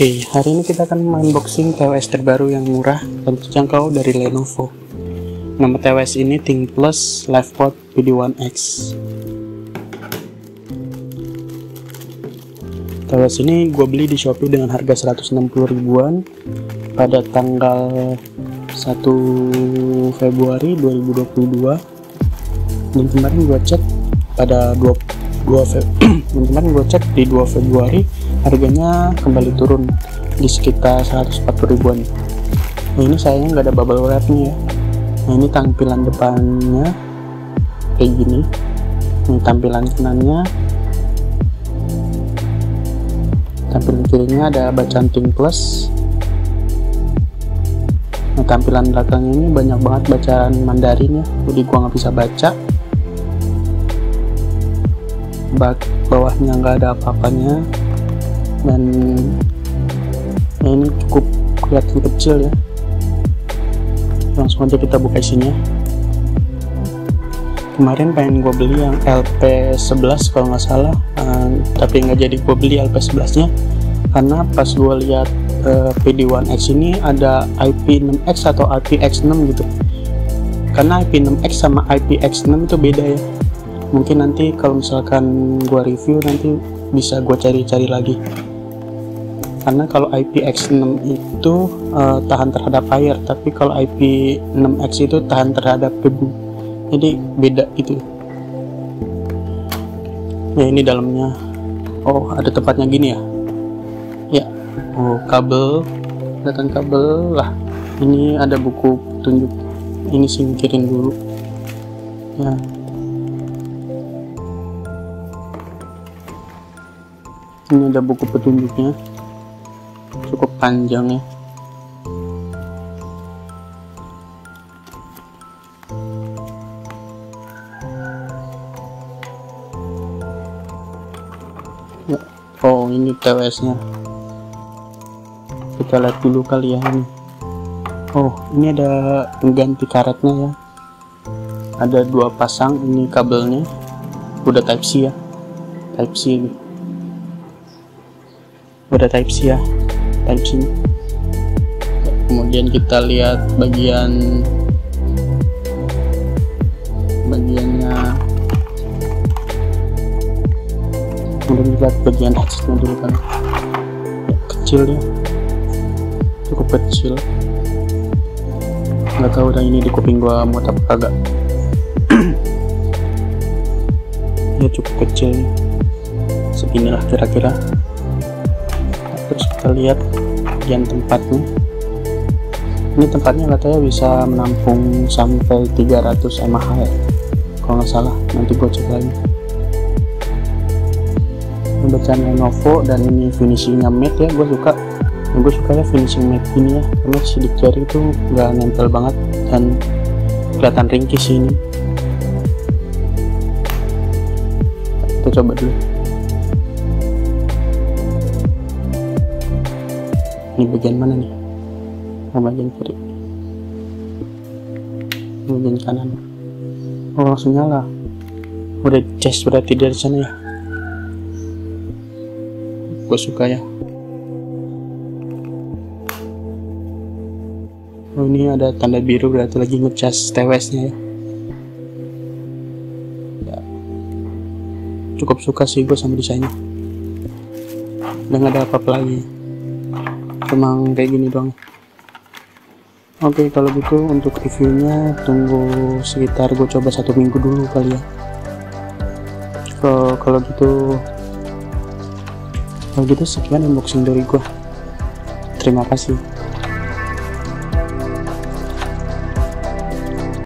Oke, hari ini kita akan unboxing TWS terbaru yang murah dan terjangkau dari Lenovo. Nama TWS ini Think Plus LivePod PD1X. TWS ini gue beli di Shopee dengan harga 160 ribuan pada tanggal 1 Februari 2022. Dan kemarin gue cek di 2 Februari harganya kembali turun di sekitar 140 ribuan. Nah, ini sayangnya nggak ada bubble wrapnya ya. Nah, ini tampilan depannya kayak gini. Ini tampilan kanannya, tampilan kirinya ada bacaan Think Plus. Nah, tampilan belakangnya ini banyak banget bacaan Mandarin ya, jadi gua nggak bisa baca. Bawahnya nggak ada apa-apanya, dan ini cukup kelihatan kecil ya. Langsung aja kita buka isinya. Kemarin pengen gue beli yang LP11 kalau nggak salah, tapi nggak jadi gue beli LP11 nya karena pas gue lihat PD1X ini ada IP6X atau IPX6 gitu, karena IP6X sama IPX6 itu beda ya. Mungkin nanti kalau misalkan gua review nanti bisa gua cari-cari lagi, karena kalau IPX6 itu tahan terhadap air, tapi kalau IP6X itu tahan terhadap debu, jadi beda gitu ya. Ini dalamnya, oh ada tempatnya gini ya. Ya, oh kabel, datang kabel lah. Ini ada buku petunjuk, ini singkirin dulu ya. Ini ada buku petunjuknya, cukup panjang ya. Oh ini TWS nya, kita lihat dulu kali ya. Oh ini ada pengganti karetnya ya, ada 2 pasang. Ini kabelnya udah Type-C ya, Type-C ini udah Type-C ya, Type-C. Kemudian kita lihat bagian headsetnya dulu kan ya, kecil ya, cukup kecil. Nggak tahu udah ini di kuping gua mau apa kagak ya, cukup kecil seginilah kira-kira. Terus kita lihat bagian tempatnya. Ini tempatnya katanya bisa menampung sampai 300 mAh ya, kalau nggak salah, nanti gue cek lagi. Ini bacaan Lenovo, dan ini finishingnya matte ya, gue suka. Yang gue sukanya finishing matte ini ya, karena sidik jari itu nggak nempel banget dan kelihatan ringkih sih ini. Kita coba dulu. Ini bagian mana nih? Bagian kiri, bagian kanan. Oh langsung nyala, udah cas berarti dari sana ya. Gue suka ya. Oh ini ada tanda biru berarti lagi ngecas TWS nya ya. Cukup suka sih gue sama desainnya, dan ada apa-apa lagi, emang kayak gini doang. Oke, kalau gitu untuk reviewnya tunggu sekitar gue coba 1 minggu dulu kali ya. So, kalau gitu sekian unboxing dari gue. Terima kasih.